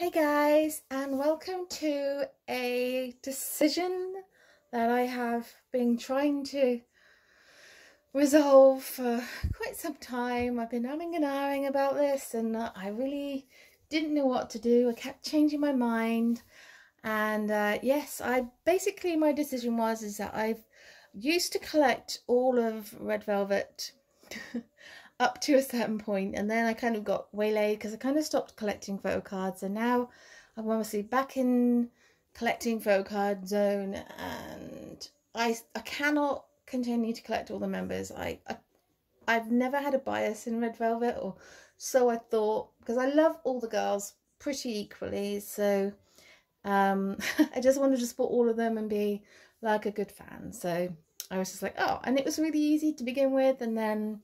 Hey guys, and welcome to a decision that I have been trying to resolve for quite some time. I've been umming and ahhing about this and I really didn't know what to do. I kept changing my mind, and yes, my decision was that I've used to collect all of Red Velvet up to a certain point, and then I kind of got waylaid because I kind of stopped collecting photo cards, and now I'm obviously back in collecting photo card zone, and I cannot continue to collect all the members. I've never had a bias in Red Velvet, or so I thought, because I love all the girls pretty equally, so I just wanted to support all of them and be like a good fan. So I was just like, oh, and it was really easy to begin with, and then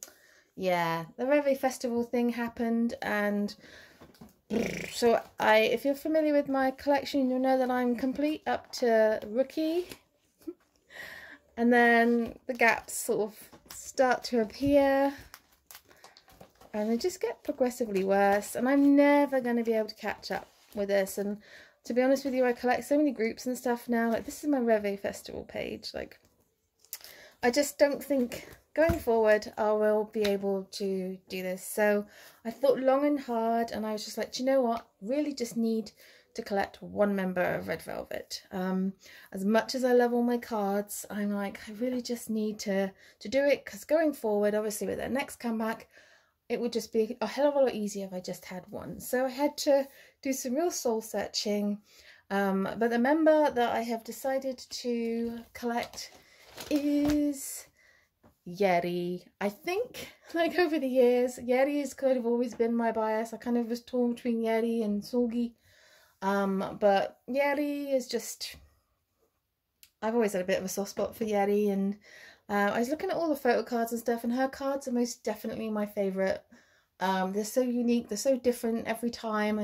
yeah, the Reve Festival thing happened, and so if you're familiar with my collection, you'll know that I'm complete up to rookie, and then the gaps sort of start to appear, and they just get progressively worse, and I'm never going to be able to catch up with this. And to be honest with you, I collect so many groups and stuff now, like this is my Reve Festival page, like I just don't think going forward I will be able to do this. So I thought long and hard, and I was just like, do you know what, really just need to collect one member of Red Velvet. As much as I love all my cards, I'm like, I really just need to do it, because going forward, obviously with their next comeback, it would just be a hell of a lot easier if I just had one. So I had to do some real soul searching, but the member that I have decided to collect is Yeri. I think, like, over the years, Yeri has kind of always been my bias. I kind of was torn between Yeri and Sogi, but Yeri is just, I've always had a bit of a soft spot for Yeri, and I was looking at all the photo cards and stuff, and her cards are most definitely my favourite. They're so unique, they're so different every time,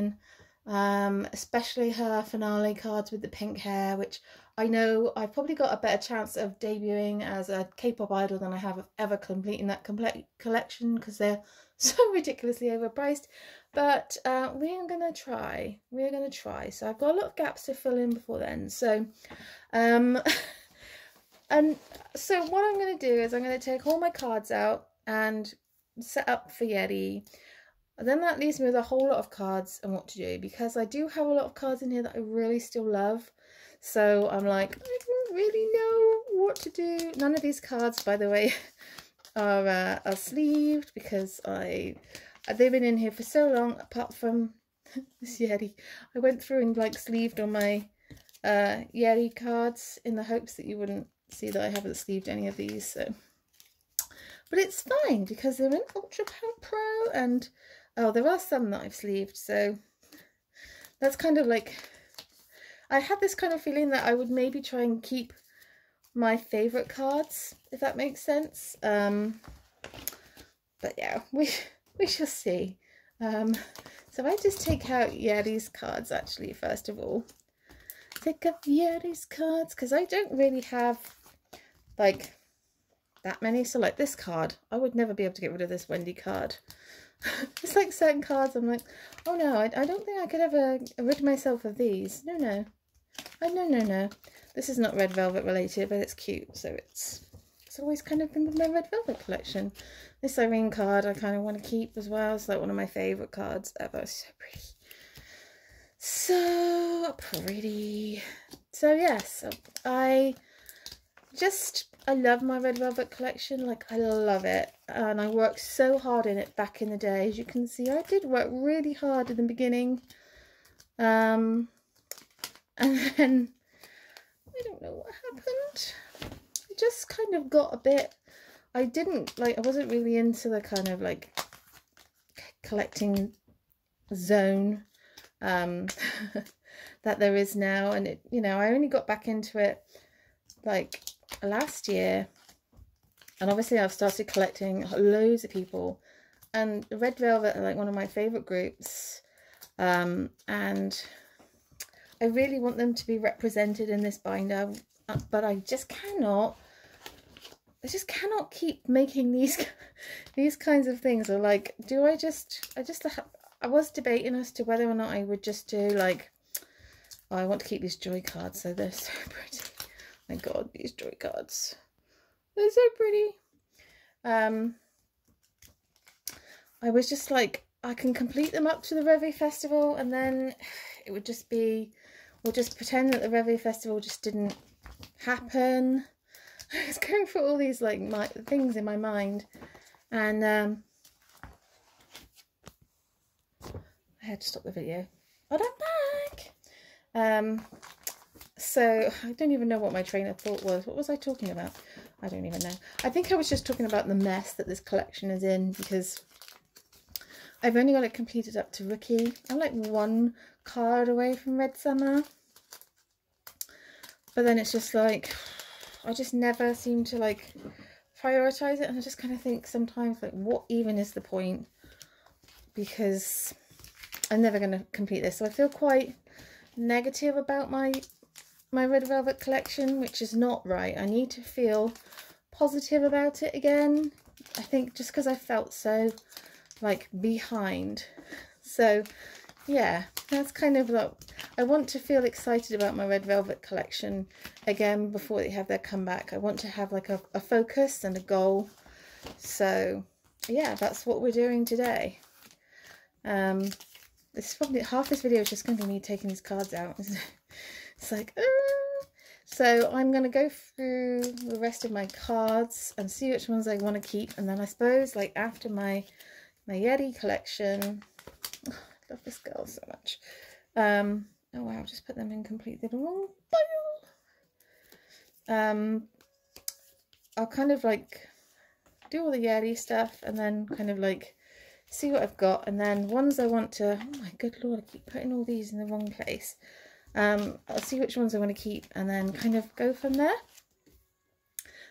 and especially her finale cards with the pink hair, which I know I've probably got a better chance of debuting as a K-pop idol than I have of ever completing that complete collection, because they're so ridiculously overpriced, but we are gonna try. So I've got a lot of gaps to fill in before then, so and so what I'm gonna do is I'm gonna take all my cards out and set up for Yeri. Then that leaves me with a whole lot of cards and what to do, because I do have a lot of cards in here that I really still love. So I'm like, I don't really know what to do. None of these cards, by the way, are sleeved, because they've been in here for so long, apart from this Yeri. I went through and like sleeved on my Yeri cards in the hopes that you wouldn't see that I haven't sleeved any of these. So, but it's fine, because they're in Ultra Pro, and oh, there are some that I've sleeved, so that's kind of like, I had this kind of feeling that I would maybe try and keep my favourite cards, if that makes sense. But yeah, we shall see. So I just take out Yeri's cards, actually, first of all. Take up Yeri's cards, because I don't really have, like, that many. So, like, this card, I would never be able to get rid of this Wendy card. It's like certain cards, I'm like, oh no, I don't think I could ever rid myself of these. No. No. This is not Red Velvet related, but it's cute, so it's always kind of been with my Red Velvet collection. This Irene card I kind of want to keep as well. It's like one of my favourite cards ever. So pretty. So pretty. So yes, I love my Red Velvet collection, like I love it, and I worked so hard in it back in the day. As you can see, I did work really hard in the beginning, and then I don't know what happened. I just kind of got a bit, I wasn't really into the kind of like collecting zone that there is now, and it, you know, I only got back into it like last year, and obviously I've started collecting loads of people, and Red Velvet are like one of my favorite groups, and I really want them to be represented in this binder, but I just cannot keep making these kinds of things. Or like, do I just I was debating as to whether or not I would just do like, oh, I want to keep these Joy cards, so they're so pretty. My God, these Joy cards, they're so pretty. I was just like, I can complete them up to the Reve Festival, and then it would just be, we'll just pretend that the Reve Festival just didn't happen. I was going for all these like my things in my mind, and I had to stop the video. Oh, I'm back. So I don't even know what my train of thought was. What was I talking about? I don't even know. I think I was just talking about the mess that this collection is in, because I've only got it completed up to Rookie. I'm like one card away from Red Summer, but then it's just like, I just never seem to like prioritise it, and I just kind of think sometimes like, what even is the point, because I'm never going to complete this. So I feel quite negative about my Red Velvet collection, which is not right. I need to feel positive about it again. I think just because I felt so like behind. So yeah, that's kind of like, I want to feel excited about my Red Velvet collection again before they have their comeback. I want to have like a focus and a goal. So yeah, that's what we're doing today. This is probably half this video is just going to be me taking these cards out. It's like, so I'm going to go through the rest of my cards and see which ones I want to keep, and then I suppose like after my Yeri collection. Love this girl so much. Oh wow, just put them in completely the wrong pile. I'll kind of like do all the Yeri stuff and then kind of like see what I've got, and then ones I want to, oh my good lord, I keep putting all these in the wrong place. I'll see which ones I want to keep and then kind of go from there.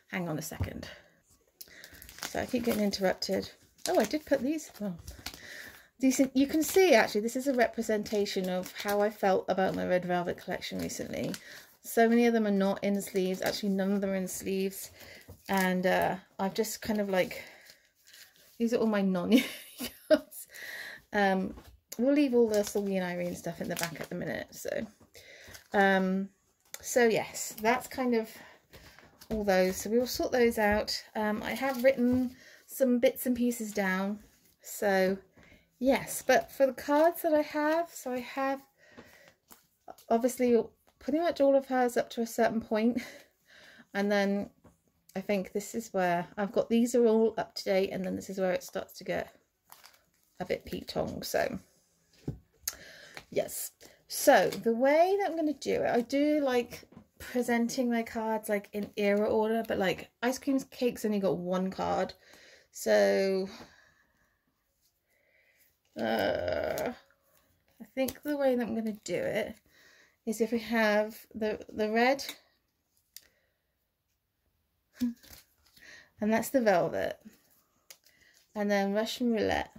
Hang on a second. So I keep getting interrupted. Oh, I did put these, well, decent. You can see actually this is a representation of how I felt about my Red Velvet collection recently. So many of them are not in sleeves, actually none of them are in sleeves, and I've just kind of like, these are all my non-Yeri cards. We'll leave all the Sogi and Irene stuff in the back at the minute. So so yes, that's kind of all those, so we will sort those out. I have written some bits and pieces down, so yes, but for the cards that I have, so I have obviously pretty much all of hers up to a certain point, and then I think this is where I've got, these are all up to date, and then this is where it starts to get a bit peatong. So yes, so the way that I'm going to do it, I do like presenting my cards like in era order, but like Ice Cream Cake's only got one card, so I think the way that I'm gonna do it is, if we have the red and that's the velvet, and then Russian Roulette,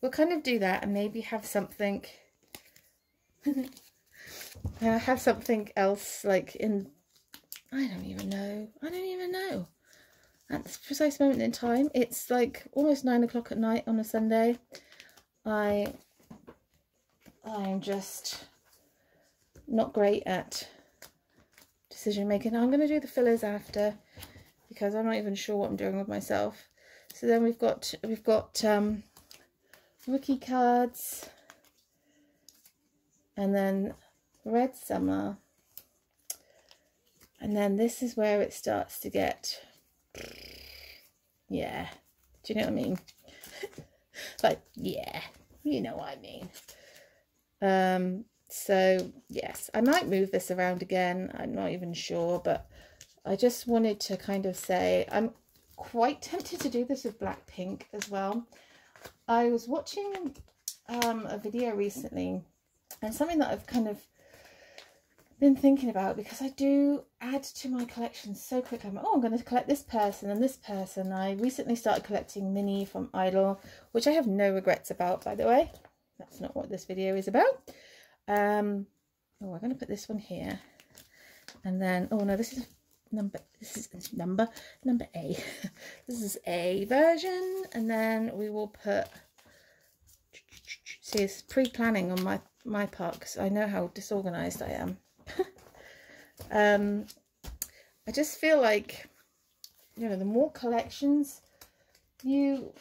we'll kind of do that and maybe have something I have something else like in, I don't even know at this precise moment in time. It's like almost 9 o'clock at night on a Sunday. I'm just not great at decision making. I'm going to do the fillers after, because I'm not even sure what I'm doing with myself. So then we've got Rookie cards, and then Red Summer, and then this is where it starts to get, yeah, do you know what I mean? Like, yeah, you know what I mean. So yes, I might move this around again, I'm not even sure, but I just wanted to kind of say, I'm quite tempted to do this with Blackpink as well. I was watching a video recently, and something that I've kind of been thinking about, because I do add to my collection so quickly. I'm like, oh, I'm going to collect this person and this person. I recently started collecting Minnie from Idol, which I have no regrets about, by the way. That's not what this video is about. Oh, I'm going to put this one here, and then, oh no, this is number A. This is A version, and then we will put She's pre-planning on my part because I know how disorganized I am. I just feel like, you know, the more collections you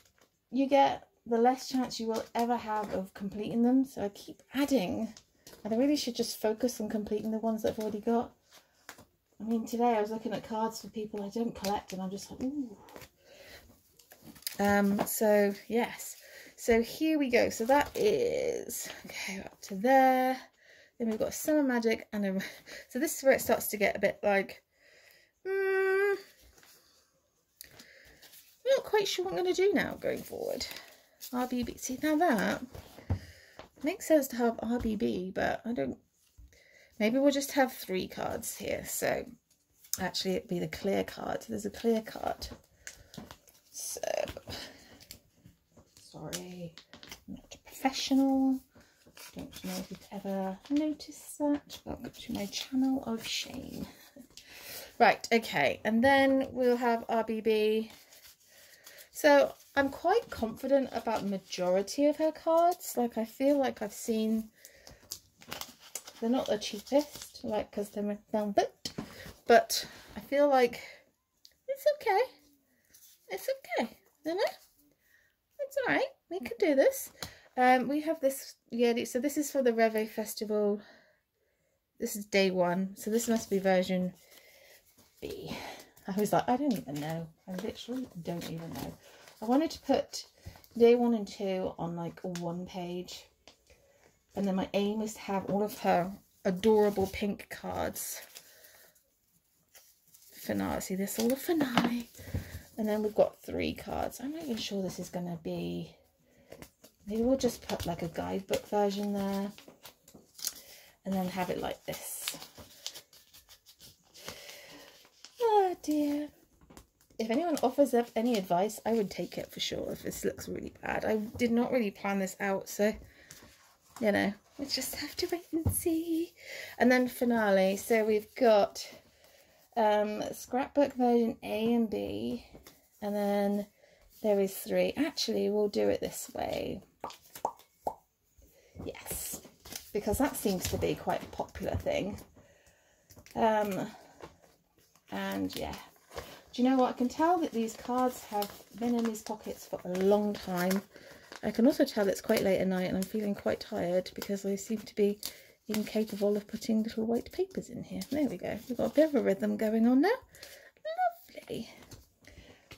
get, the less chance you will ever have of completing them. So I keep adding, and I really should just focus on completing the ones that I've already got. I mean, today I was looking at cards for people I don't collect, and I'm just like, ooh. So, yes. So here we go. So that is, okay, up to there. Then we've got Summer Magic, and so this is where it starts to get a bit like, I'm not quite sure what I'm going to do now going forward. RBB, see, now that makes sense to have RBB, but I don't, maybe we'll just have 3 cards here. So actually it'd be the clear card. So there's a clear card. So, sorry, I'm not a professional. Don't know if you've ever noticed that. Welcome to my channel of shame. Right, okay, and then we'll have RBB. So I'm quite confident about the majority of her cards. Like, I feel like I've seen, they're not the cheapest, like, because they're down bit, but I feel like it's okay. It's okay, isn't it? It's all right. We can do this. We have this Yeri. So this is for the Reve Festival. This is day 1. So this must be version B. I was like, I don't even know. I literally don't even know. I wanted to put day 1 and 2 on like 1 page. And then my aim is to have all of her adorable pink cards. Fanasi, this all the Fanasi. And then we've got 3 cards. I'm not even sure this is going to be... Maybe we'll just put like a guidebook version there. And then have it like this. Oh dear. If anyone offers up any advice, I would take it for sure if this looks really bad. I did not really plan this out, so, you know, we just have to wait and see. And then finale. So we've got... scrapbook version A and B, and then there is 3. Actually, we'll do it this way. Yes, because that seems to be quite a popular thing. And yeah, do you know what? I can tell that these cards have been in these pockets for a long time. I can also tell it's quite late at night and I'm feeling quite tired because I seem to be incapable of putting little white papers in here. There we go. We've got a bit of a rhythm going on now. Lovely.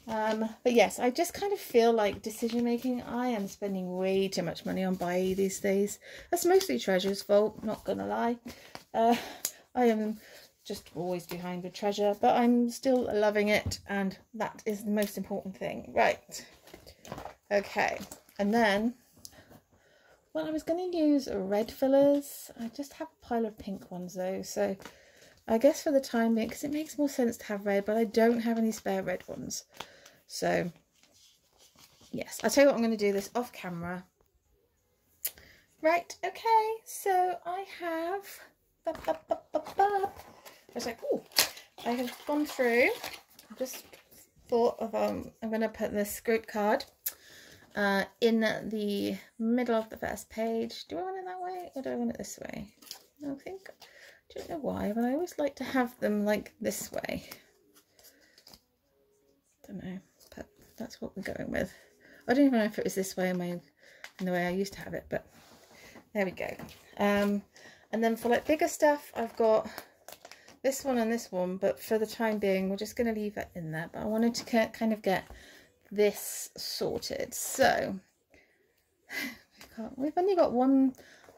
But yes, I just kind of feel like decision making. I am spending way too much money on Bai these days. That's mostly Treasure's fault, not gonna lie. I am just always behind with Treasure, but I'm still loving it, and that is the most important thing. Right. Okay. And then, well, I was going to use red fillers. I just have a pile of pink ones though, so I guess for the time being, because it makes more sense to have red, but I don't have any spare red ones. So yes, I'll tell you what, I'm going to do this off camera. Right, okay, so I have, I have gone through, I just thought of, I'm going to put this group card in the middle of the first page. Do I want it that way or do I want it this way? I think, I don't know why, but I always like to have them like this way. I don't know, but that's what we're going with. I don't even know if it was this way in the way I used to have it, but there we go. And then for like bigger stuff, I've got this one and this one, but for the time being, we're just going to leave that in there. But I wanted to kind of get this sorted, so we've only got 1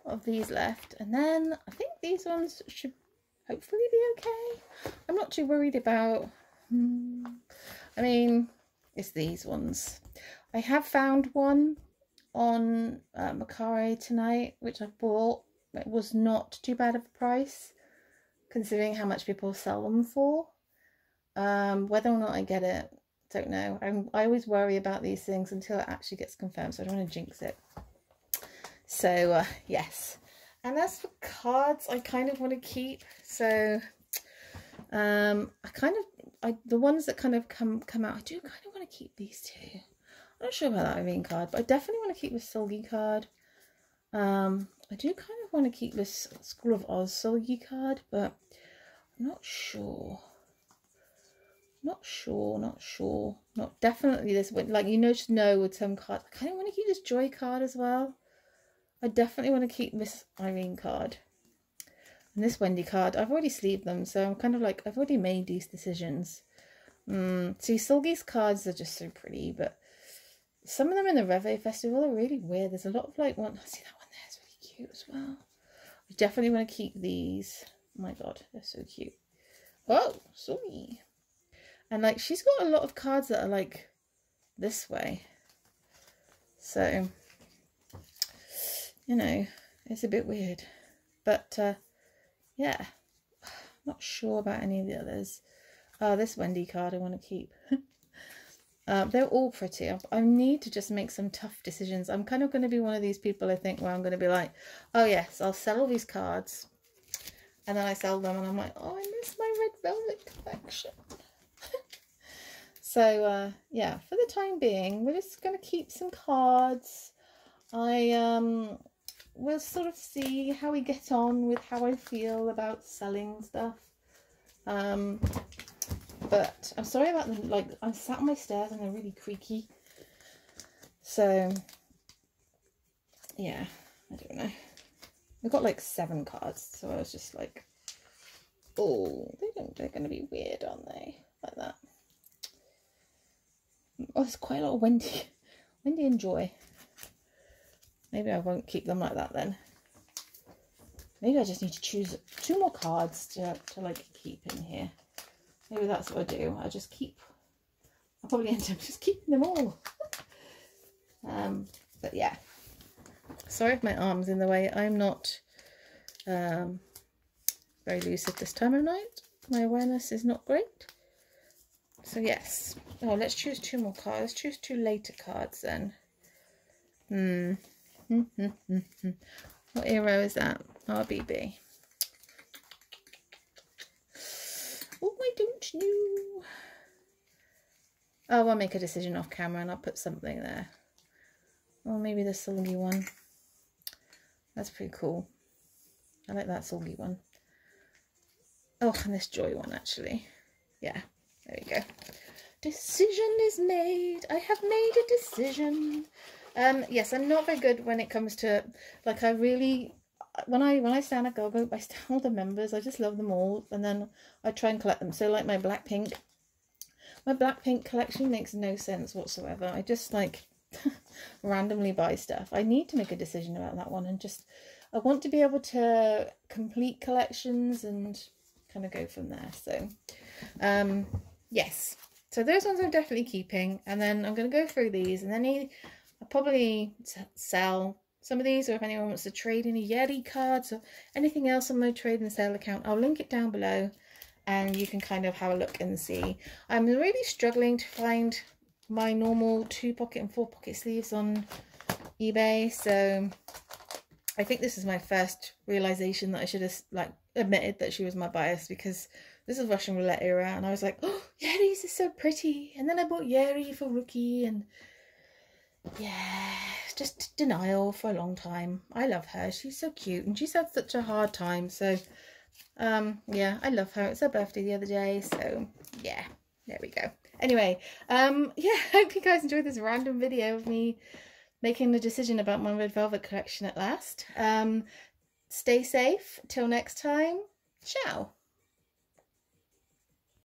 of these left, and then I think these ones should hopefully be okay. I'm not too worried about, I mean, it's these ones. I have found one on Mercari tonight which I bought. It was not too bad of a price considering how much people sell them for. Whether or not I get it, don't know. I always worry about these things until it actually gets confirmed, so I don't want to jinx it. So yes, and as for cards, I kind of want to keep. So the ones that kind of come out, I do kind of want to keep these 2. I'm not sure about that Irene card, but I definitely want to keep the Seulgi card. I do kind of want to keep this School of Oz Seulgi card, but I'm not sure. Not definitely this one. Like, you know, just know with some cards. I kind of want to keep this Joy card as well. I definitely want to keep this Irene card. And this Wendy card. I've already sleeved them, so I'm kind of like, I've already made these decisions. See, Seulgi's cards are just so pretty, but some of them in the Reve Festival are really weird. There's a lot of like one. I see that one there. It's really cute as well. I definitely want to keep these. Oh my god, they're so cute. Oh, sorry. And like, she's got a lot of cards that are like this way, so you know, it's a bit weird, but yeah, not sure about any of the others. This Wendy card I want to keep. They're all pretty. I need to just make some tough decisions. I'm kind of going to be one of these people, I think, where I'm going to be like, oh yes, I'll sell all these cards, and then I sell them and I'm like, oh, I miss my Red Velvet collection. So, yeah, for the time being, we're just going to keep some cards. We'll sort of see how we get on with how I feel about selling stuff. But I'm sorry about the, like, I'm sat on my stairs and they're really creaky. So, yeah, I don't know. We've got, like, 7 cards, so I was just like, oh, they're going to be weird, aren't they? Like that. Oh, there's quite a lot of Wendy and Joy. Maybe I won't keep them like that then. Maybe I just need to choose 2 more cards to like keep in here. Maybe that's what I do. I just keep. I'll probably end up just keeping them all. But yeah. Sorry if my arm's in the way. I'm not very lucid this time of night. My awareness is not great. So yes. Oh, let's choose 2 more cards. Let's choose 2 later cards then. What era is that? RBB. Oh, I don't know. Oh, I'll make a decision off camera and I'll put something there. Or maybe the Seulgi one. That's pretty cool. I like that Seulgi one. Oh, and this Joy one actually. Yeah, there we go. Decision is made. I have made a decision. Yes, I'm not very good when it comes to, like, I really, when I stand at Go-Go, I stand all the members. I just love them all, and then I try and collect them. So, like, my Blackpink collection makes no sense whatsoever. I just, like, randomly buy stuff. I need to make a decision about that one, and just, I want to be able to complete collections and kind of go from there. So, yes. So those ones I'm definitely keeping, and then I'm going to go through these, and then I'll probably sell some of these, or if anyone wants to trade any Yeri cards or anything else on my trade and sale account, I'll link it down below and you can kind of have a look and see. I'm really struggling to find my normal 2-pocket and 4-pocket sleeves on eBay, so I think this is my first realisation that I should have, like, admitted that she was my bias, because this is Russian roulette era, and I was like, oh, Yeri's is so pretty, and then I bought Yeri for Rookie, and yeah, just denial for a long time. I love her, she's so cute, and she's had such a hard time, so yeah, I love her. It's her birthday the other day, so yeah, there we go. Anyway, yeah, I hope you guys enjoyed this random video of me making the decision about my Red Velvet collection at last. Stay safe till next time. Ciao.